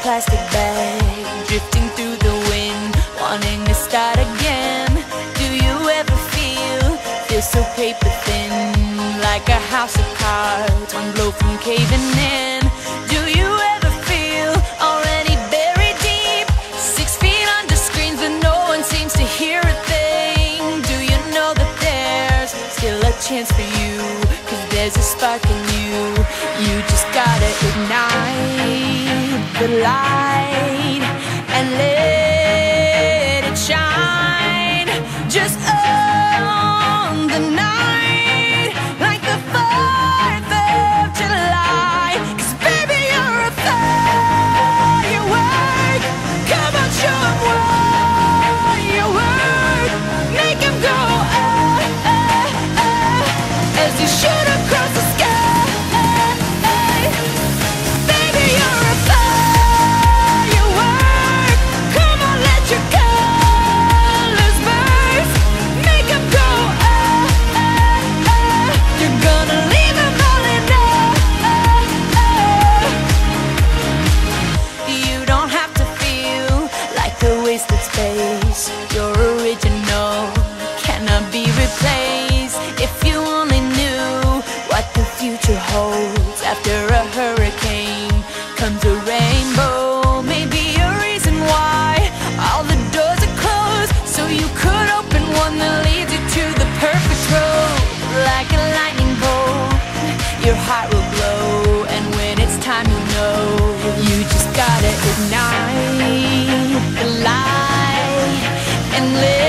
plastic bag, drifting through the wind, wanting to start again. Do you ever feel so paper thin, like a house of cards, one blow from caving in? Do you ever feel already buried deep, 6 feet under screens but no one seems to hear a thing? Do you know that there's still a chance for you, 'cause there's a spark in you. You just gotta ignite the light and let it shine, just on the night. You're original, cannot be replaced. If you only knew what the future holds, after a hurricane comes a rainbow. Maybe a reason why all the doors are closed, so you could open one that leads you to the perfect road. Like a lightning bolt, your heart will glow, and when it's time you know, you just gotta ignite the light and live.